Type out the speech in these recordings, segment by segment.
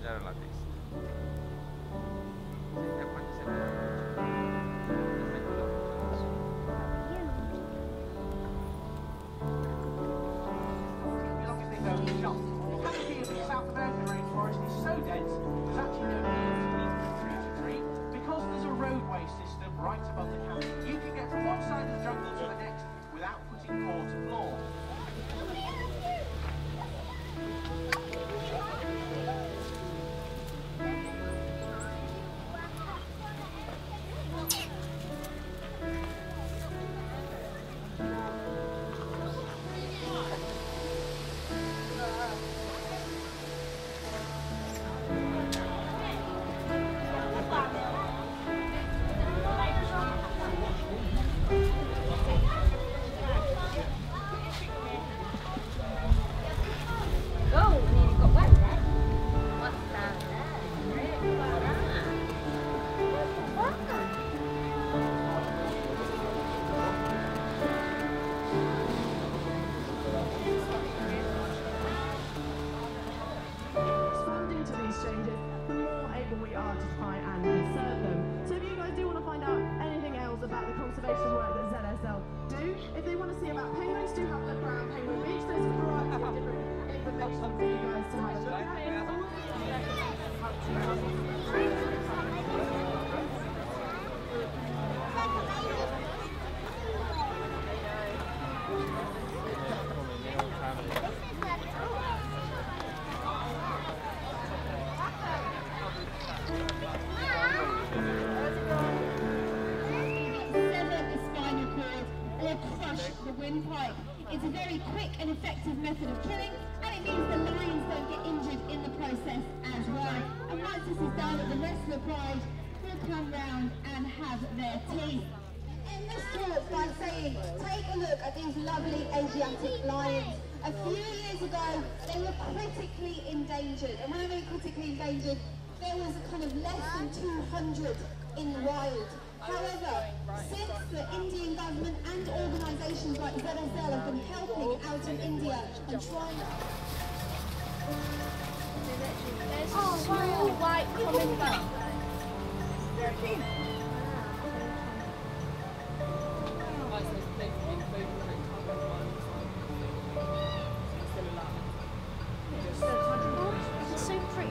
appoggiare la testa. It's a very quick and effective method of killing, and it means the lions don't get injured in the process as well. And once this is done, the wrestler bride will come round and have their tea. End this talk by saying, take a look at these lovely Asiatic lions. A few years ago, they were critically endangered, and when I mean critically endangered, there was kind of less than 200 in the wild. However, since the Indian government and organisations like ZSL have been helping out in India and trying to... There's a small white common bug. They're cute. They're so pretty.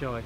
Shy.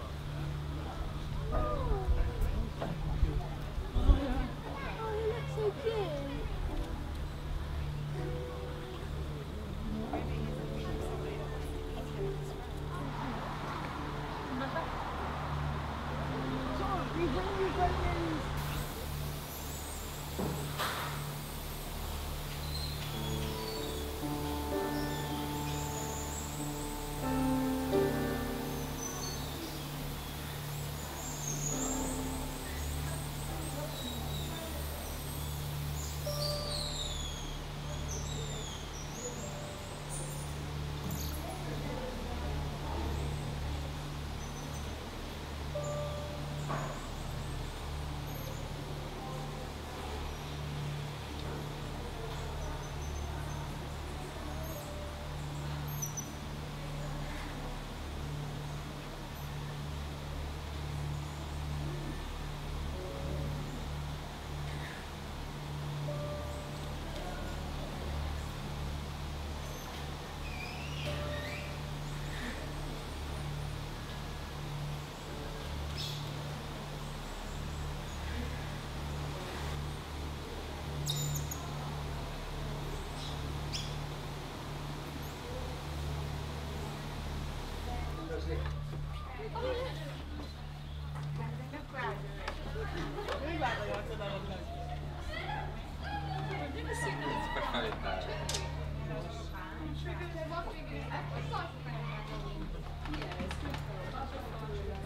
Yes.